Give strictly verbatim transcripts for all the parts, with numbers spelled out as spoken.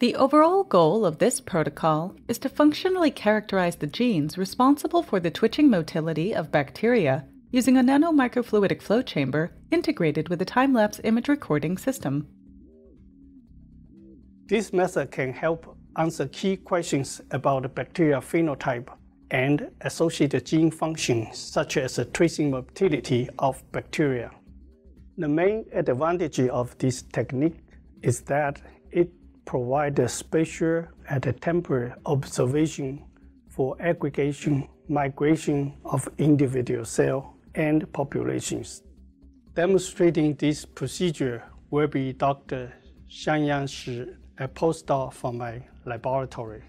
The overall goal of this protocol is to functionally characterize the genes responsible for the twitching motility of bacteria using a nanomicrofluidic flow chamber integrated with a time-lapse image recording system. This method can help answer key questions about the bacteria phenotype and associated gene functions, such as the twitching motility of bacteria. The main advantage of this technique is that it provide a spatial and a temporal observation for aggregation, migration of individual cell and populations. Demonstrating this procedure will be Doctor Xiangyang Shi, a postdoc from my laboratory.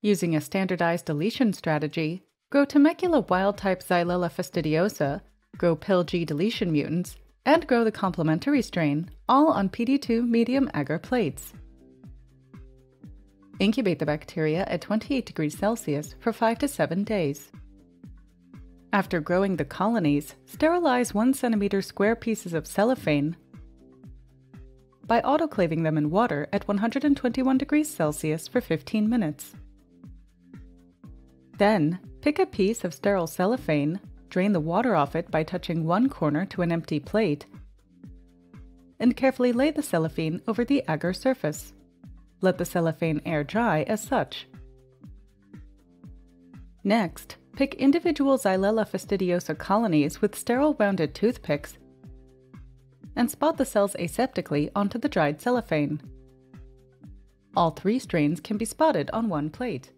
Using a standardized deletion strategy, grow Temecula wild-type Xylella fastidiosa, grow PilG deletion mutants, and grow the complementary strain, all on P D two medium agar plates. Incubate the bacteria at twenty-eight degrees Celsius for five to seven days. After growing the colonies, sterilize one centimeter square pieces of cellophane by autoclaving them in water at one hundred twenty-one degrees Celsius for fifteen minutes. Then, pick a piece of sterile cellophane, drain the water off it by touching one corner to an empty plate, and carefully lay the cellophane over the agar surface. Let the cellophane air dry as such. Next, pick individual Xylella fastidiosa colonies with sterile rounded toothpicks and spot the cells aseptically onto the dried cellophane. All three strains can be spotted on one plate.